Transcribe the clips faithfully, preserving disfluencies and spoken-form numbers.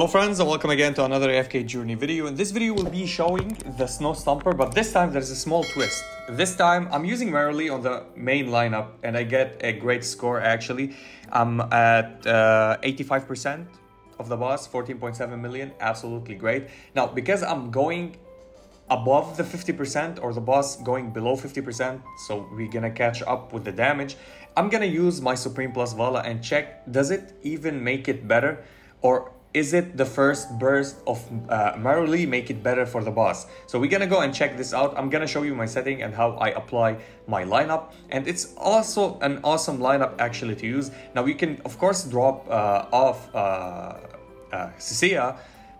Hello friends and welcome again to another A F K Journey video. In this video we'll be showing the Snow Stomper, but this time there's a small twist. This time I'm using Marilee on the main lineup and I get a great score actually. I'm at uh, eighty-five percent of the boss, fourteen point seven million, absolutely great. Now because I'm going above the fifty percent or the boss going below fifty percent, so we're gonna catch up with the damage. I'm gonna use my Supreme plus Vala and check, does it even make it better? Or is it the first burst of uh, Marilee make it better for the boss? So we're gonna go and check this out. I'm gonna show you my setting and how I apply my lineup. And it's also an awesome lineup actually to use. Now you can of course drop uh, off uh, uh, Cecia,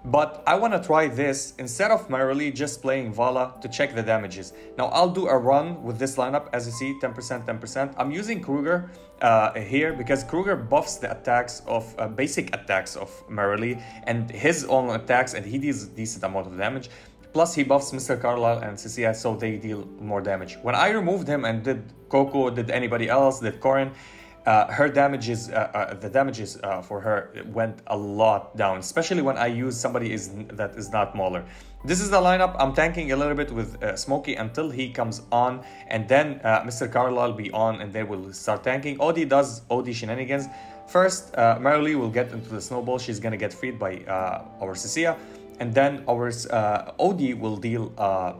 but I want to try this instead of Marilee just playing Vala to check the damages. Now I'll do a run with this lineup, as you see, ten percent, ten percent. I'm using Kruger uh, here because Kruger buffs the attacks of uh, basic attacks of Marilee and his own attacks, and he deals a decent amount of damage. Plus he buffs Mister Carlyle and Cecia, so they deal more damage. When I removed him and did Coco, did anybody else, did Korin, Uh, her damages, uh, uh, the damages uh, for her went a lot down, especially when I use somebody is, that is not Mauler. This is the lineup. I'm tanking a little bit with uh, Smokey until he comes on, and then uh, Mister Carlyle will be on and they will start tanking. Odie does Odie shenanigans. First, uh, Marilee will get into the snowball. She's going to get freed by uh, our Cecia, and then our uh, Odie will deal... Uh,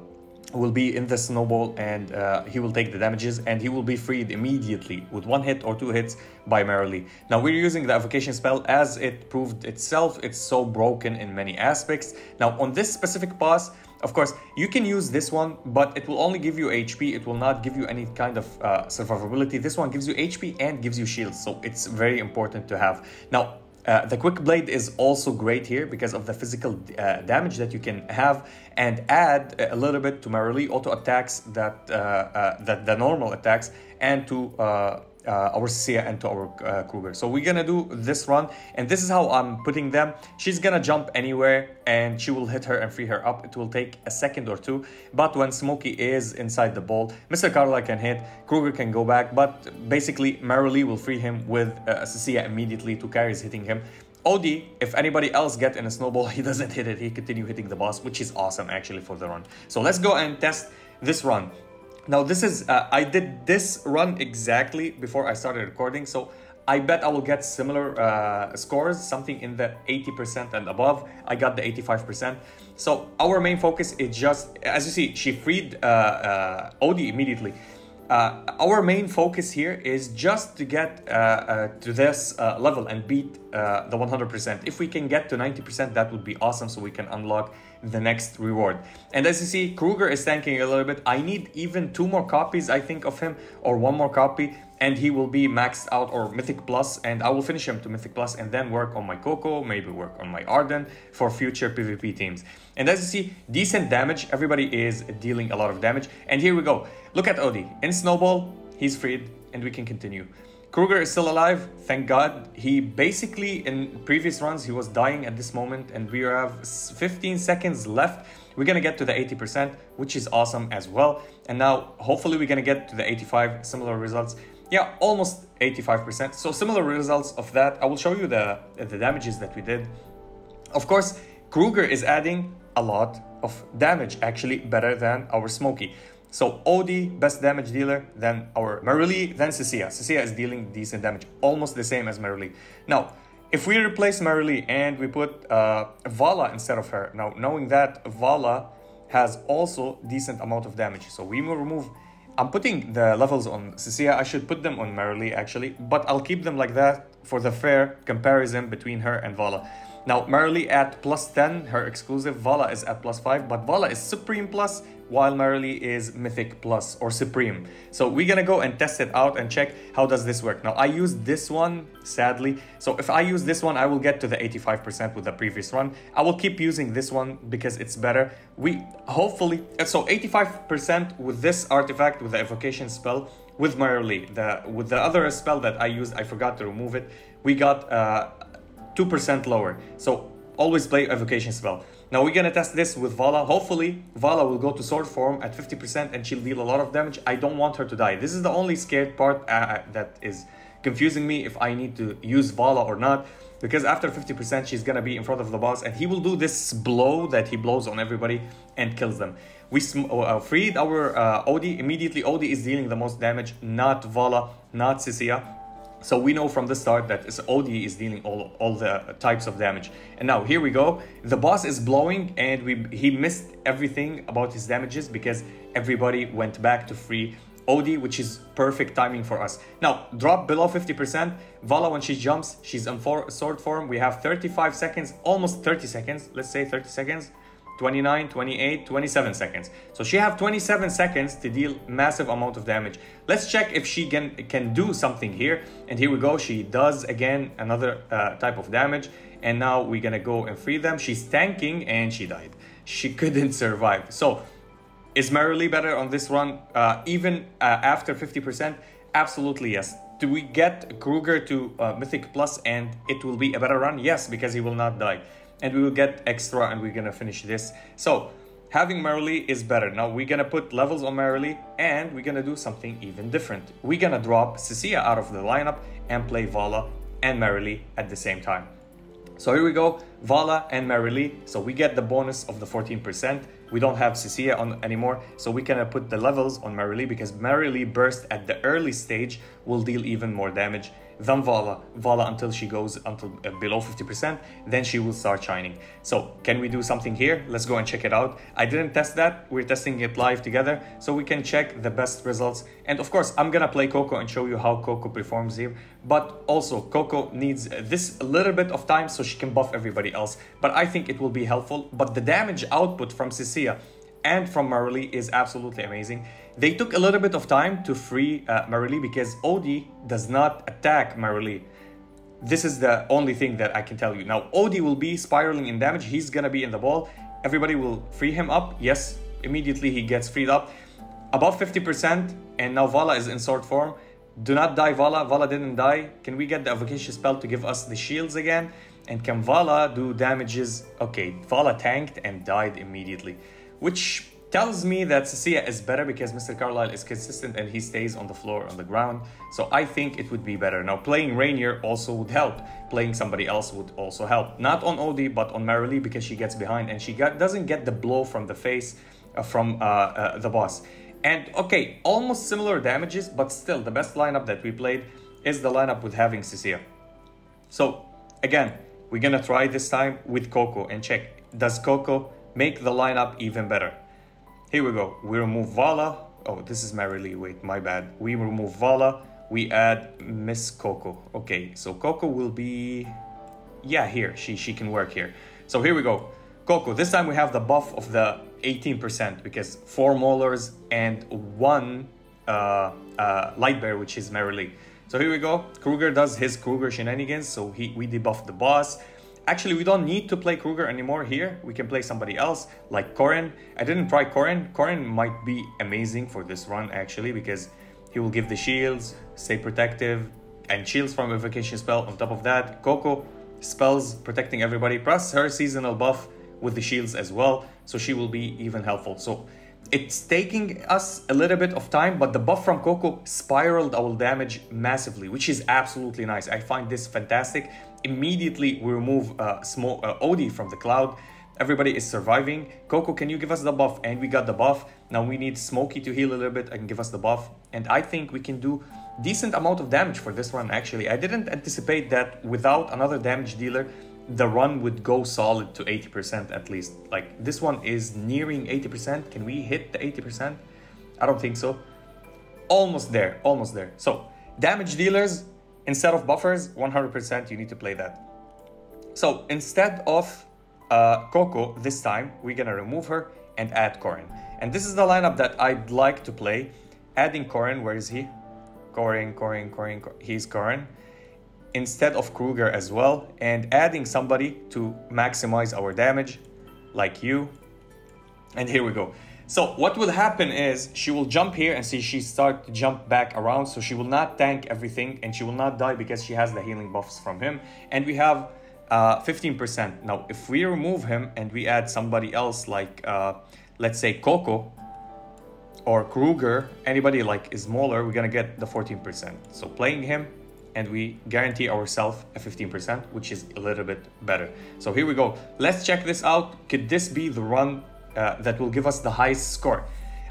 will be in the snowball, and uh, he will take the damages and he will be freed immediately with one hit or two hits by Marilee. Now we're using the evocation spell as it proved itself. It's so broken in many aspects. Now on this specific boss, of course, you can use this one, but it will only give you H P. It will not give you any kind of uh, survivability. This one gives you H P and gives you shields, so it's very important to have. Now, Uh, the quick blade is also great here because of the physical uh, damage that you can have, and add a little bit to Marilee auto attacks that uh, uh, that the normal attacks, and to uh, uh, our Cecia and to our uh, Kruger. So we're gonna do this run, and this is how I'm putting them. She's gonna jump anywhere, and she will hit her and free her up. It will take a second or two, but when Smokey is inside the ball, Mister Carlyle can hit, Kruger can go back, but basically Marilee will free him with uh, Cecia immediately to carries hitting him. Odie, if anybody else gets in a snowball, he doesn't hit it, he continues hitting the boss, which is awesome actually for the run. So let's go and test this run. Now this is, uh, I did this run exactly before I started recording, so I bet I will get similar uh, scores, something in the eighty percent and above. I got the eighty-five percent. So our main focus is just, as you see, she freed uh, uh, Odie immediately. Uh, our main focus here is just to get uh, uh, to this uh, level and beat uh, the one hundred percent. If we can get to ninety percent, that would be awesome, so we can unlock the next reward. And as you see, Kruger is tanking a little bit. I need even two more copies, I think, of him, or one more copy, and he will be maxed out or Mythic Plus, and I will finish him to Mythic Plus and then work on my Coco, maybe work on my Arden for future PvP teams. And as you see, decent damage. Everybody is dealing a lot of damage. And here we go. Look at Odie. In Snowball, he's freed, and we can continue. Kruger is still alive, thank God. He basically, in previous runs, he was dying at this moment, and we have fifteen seconds left. We're gonna get to the eighty percent, which is awesome as well. And now, hopefully, we're gonna get to the eighty-five, similar results. Yeah, almost eighty-five percent. So similar results of that. I will show you the, the damages that we did. Of course, Kruger is adding a lot of damage, actually better than our Smokey. So Odie, best damage dealer, then our Marilee, then Cecia. Cecia is dealing decent damage, almost the same as Marilee. Now, if we replace Marilee and we put uh, Vala instead of her, now knowing that Vala has also decent amount of damage, so we will remove... I'm putting the levels on Cecia. I should put them on Marilee actually, but I'll keep them like that for the fair comparison between her and Vala. Now Marilee at plus ten, her exclusive, Vala is at plus five, but Vala is Supreme Plus while Marilee is Mythic Plus or Supreme. So we're gonna go and test it out and check how does this work. Now I used this one, sadly. So if I use this one, I will get to the eighty-five percent with the previous run. I will keep using this one because it's better. We hopefully, so eighty-five percent with this artifact, with the evocation spell, with Marilee, the, with the other spell that I used, I forgot to remove it. We got... Uh, two percent lower, so always play evocation spell. Now we're gonna test this with Vala. Hopefully Vala will go to sword form at fifty percent and she'll deal a lot of damage. I don't want her to die. This is the only scared part uh, that is confusing me, if I need to use Vala or not. Because after fifty percent, she's gonna be in front of the boss, and he will do this blow that he blows on everybody and kills them. We uh, freed our uh, Odie. Immediately, Odie is dealing the most damage, not Vala, not Cecia. So we know from the start that Odie is dealing all, all the types of damage. And now here we go. The boss is blowing, and we he missed everything about his damages because everybody went back to free Odie, which is perfect timing for us. Now, drop below fifty percent. Vala, when she jumps, she's in for sword form. We have thirty-five seconds, almost thirty seconds. Let's say thirty seconds, twenty-nine, twenty-eight, twenty-seven seconds. So she have twenty-seven seconds to deal massive amount of damage. Let's check if she can, can do something here. And here we go. She does, again, another uh, type of damage. And now we're going to go and free them. She's tanking, and she died. She couldn't survive. So is Marilee better on this run, uh, even uh, after fifty percent? Absolutely, yes. Do we get Kruger to uh, Mythic Plus and it will be a better run? Yes, because he will not die. And we will get extra and we're going to finish this. So, having Marilee is better. Now, we're going to put levels on Marilee and we're going to do something even different. We're going to drop Cecia out of the lineup and play Vala and Marilee at the same time. So here we go, Vala and Marilee. So we get the bonus of the fourteen percent. We don't have Cecia on anymore, so we can put the levels on Marilee because Marilee burst at the early stage will deal even more damage than Vala. Vala until she goes until uh, below fifty percent, then she will start shining. So can we do something here? Let's go and check it out. I didn't test that. We're testing it live together, so we can check the best results. And of course, I'm gonna play Coco and show you how Coco performs here. But also, Coco needs this little bit of time so she can buff everybody else. But I think it will be helpful. But the damage output from Cecia and from Marilee is absolutely amazing. They took a little bit of time to free uh, Marilee because Odie does not attack Marilee. This is the only thing that I can tell you. Now, Odie will be spiraling in damage. He's gonna be in the ball. Everybody will free him up. Yes, immediately he gets freed up. Above fifty percent, and now Vala is in sword form. Do not die, Vala. Vala didn't die. Can we get the Avocation spell to give us the shields again? And can Vala do damages? Okay, Vala tanked and died immediately, which tells me that Cecia is better because Mister Carlyle is consistent and he stays on the floor, on the ground. So I think it would be better. Now, playing Rainier also would help. Playing somebody else would also help. Not on Odie, but on Marilee because she gets behind and she got, doesn't get the blow from the face uh, from uh, uh, the boss. And okay, almost similar damages, but still the best lineup that we played is the lineup with having Cecia. So again, we're gonna try this time with Coco and check, does Coco make the lineup even better? Here we go. We remove Vala. Oh, this is Marilee. Wait, my bad. We remove Vala. We add Miss Coco. Okay, so Coco will be... Yeah, here. She, she can work here. So here we go. Coco, this time we have the buff of the eighteen percent because four molars and one uh, uh, light bear, which is Marilee. So here we go. Kruger does his Kruger shenanigans. So he, we debuff the boss. Actually, we don't need to play Kruger anymore here. We can play somebody else, like Korin. I didn't try Korin. Korin might be amazing for this run, actually, because he will give the shields, stay protective, and shields from Evocation spell. On top of that, Coco spells protecting everybody, plus her seasonal buff with the shields as well, so she will be even helpful. So it's taking us a little bit of time, but the buff from Coco spiraled our damage massively, which is absolutely nice. I find this fantastic. Immediately we remove uh, Smo uh, Odie from the cloud. Everybody is surviving. Coco, can you give us the buff? And we got the buff. Now we need Smokey to heal a little bit and give us the buff. And I think we can do decent amount of damage for this run, actually. I didn't anticipate that without another damage dealer, the run would go solid to eighty percent at least. Like, this one is nearing eighty percent. Can we hit the eighty percent? I don't think so. Almost there, almost there. So, damage dealers, instead of buffers, one hundred percent, you need to play that. So, instead of uh, Coco this time, we're gonna remove her and add Korin. And this is the lineup that I'd like to play. Adding Korin, where is he? Korin, Korin, Korin, Korin. He's Korin. Instead of Kruger as well, and adding somebody to maximize our damage, like you. And here we go. So what will happen is she will jump here and see she start to jump back around, so she will not tank everything and she will not die because she has the healing buffs from him. And we have uh, fifteen percent. Now if we remove him and we add somebody else, like uh, let's say Coco or Kruger, anybody like is smaller, we're gonna get the fourteen percent. So playing him and we guarantee ourselves a fifteen percent, which is a little bit better. So here we go. Let's check this out. Could this be the run uh, that will give us the highest score?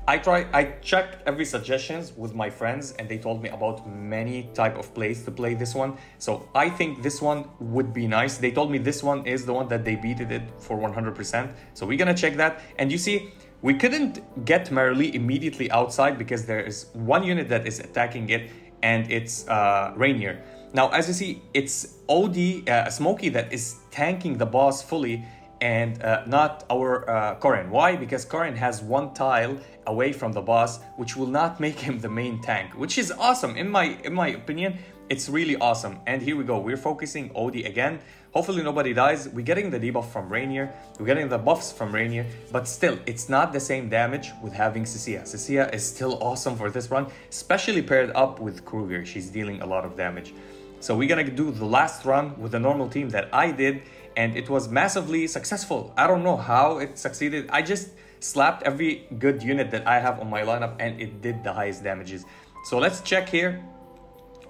I try. I checked every suggestions with my friends, and they told me about many type of plays to play this one. So I think this one would be nice. They told me this one is the one that they beated it for one hundred percent. So we're gonna check that. And you see, we couldn't get Marilee immediately outside because there is one unit that is attacking it, and it's uh, Rainier. Now, as you see, it's Odie, uh, Smokey, that is tanking the boss fully, and uh, not our uh, Korin. Why? Because Korin has one tile away from the boss, which will not make him the main tank, which is awesome. In my in my opinion, it's really awesome. And here we go. We're focusing Odie again. Hopefully nobody dies. We're getting the debuff from Rainier. We're getting the buffs from Rainier. But still, it's not the same damage with having Cecia. Cecia is still awesome for this run, especially paired up with Kruger. She's dealing a lot of damage. So we're gonna do the last run with the normal team that I did, and it was massively successful. I don't know how it succeeded. I just slapped every good unit that I have on my lineup, and it did the highest damages. So let's check here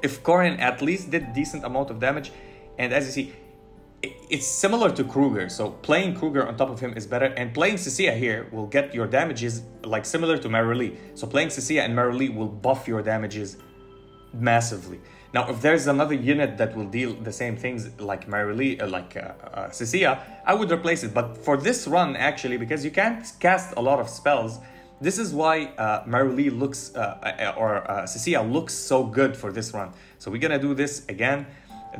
if Korin at least did decent amount of damage. And as you see, it's similar to Kruger. So playing Kruger on top of him is better, and playing Cecia here will get your damages like similar to Marilee. So playing Cecia and Marilee will buff your damages massively. Now, if there's another unit that will deal the same things like Marilee, uh, like uh, uh, Cecia, I would replace it. But for this run, actually, because you can't cast a lot of spells, this is why uh, Marilee looks, uh, or uh, Cecia looks so good for this run. So we're gonna do this again.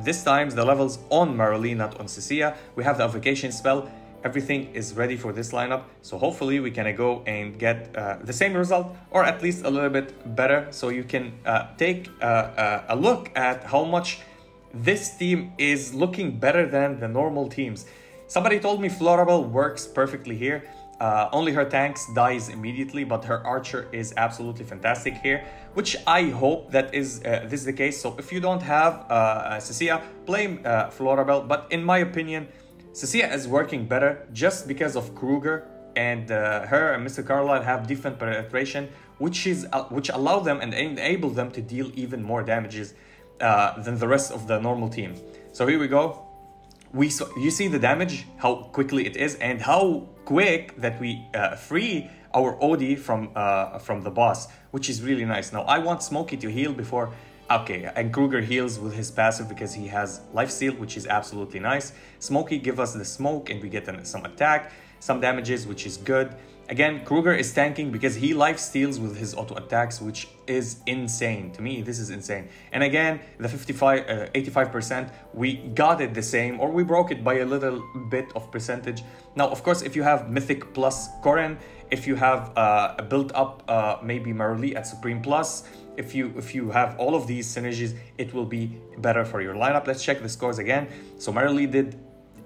This time, the level's on Marilee, not on Cecia. We have the Avocation spell. Everything is ready for this lineup. So hopefully we can go and get uh, the same result, or at least a little bit better. So you can uh, take uh, uh, a look at how much this team is looking better than the normal teams. Somebody told me Florabel works perfectly here. Uh, only her tanks dies immediately, but her archer is absolutely fantastic here, which I hope that is uh, this is the case. So if you don't have uh, Cecia, blame uh, Florabel. But in my opinion, Cecia is working better just because of Kruger, and uh, her and Mister Carlyle have different penetration, which is uh, which allow them and enable them to deal even more damages uh, than the rest of the normal team. So here we go. We so you see the damage, how quickly it is, and how quick that we uh, free our Odie from uh, from the boss, which is really nice. Now I want Smokey to heal before. Okay, and Kruger heals with his passive because he has lifesteal, which is absolutely nice. Smokey gives us the smoke and we get an, some attack, some damages, which is good. Again, Kruger is tanking because he lifesteals with his auto attacks, which is insane. To me, this is insane. And again, the fifty-five, uh, eighty-five percent, we got it the same, or we broke it by a little bit of percentage. Now, of course, if you have Mythic plus Korin, if you have uh, a built up uh, maybe Marilee at Supreme plus, If you if you have all of these synergies, it will be better for your lineup. Let's check the scores again. So Marilee did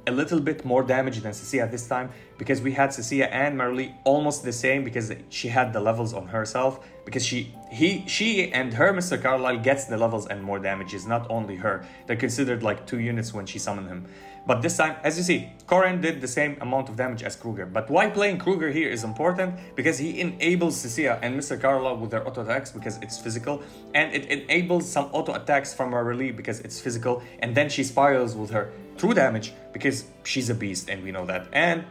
a little bit more damage than Cecia this time, because we had Cecia and Marilee almost the same, because she had the levels on herself, because she he she and her Mister Carlyle gets the levels and more damages, not only her. They're considered like two units when she summoned him. But this time, as you see, Korin did the same amount of damage as Kruger. But why playing Kruger here is important, because he enables Cecia and Mister Carlyle with their auto attacks because it's physical, and it enables some auto attacks from Marilee because it's physical, and then she spirals with her true damage because she's a beast, and we know that. And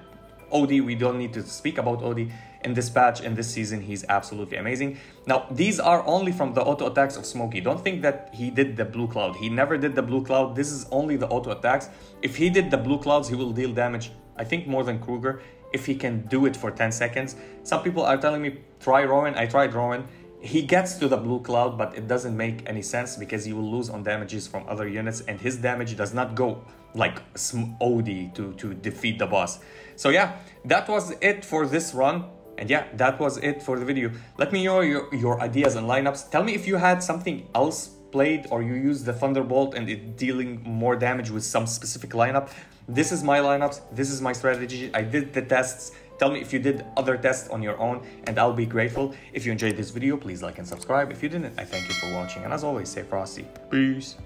Odie, we don't need to speak about Odie. In this patch, in this season, he's absolutely amazing. Now, these are only from the auto attacks of Smokey. Don't think that he did the blue cloud. He never did the blue cloud. This is only the auto attacks. If he did the blue clouds, he will deal damage, I think, more than Kruger, if he can do it for ten seconds. Some people are telling me, try Rowan. I tried Rowan. He gets to the blue cloud, but it doesn't make any sense because you will lose on damages from other units, and his damage does not go like Odie to, to defeat the boss. So yeah, that was it for this run. And yeah, that was it for the video. Let me know your, your ideas and lineups. Tell me if you had something else played, or you used the Thunderbolt and it dealing more damage with some specific lineup. This is my lineups. This is my strategy. I did the tests. Tell me if you did other tests on your own, and I'll be grateful. If you enjoyed this video, please like and subscribe. If you didn't, I thank you for watching. And as always, stay frosty. Peace.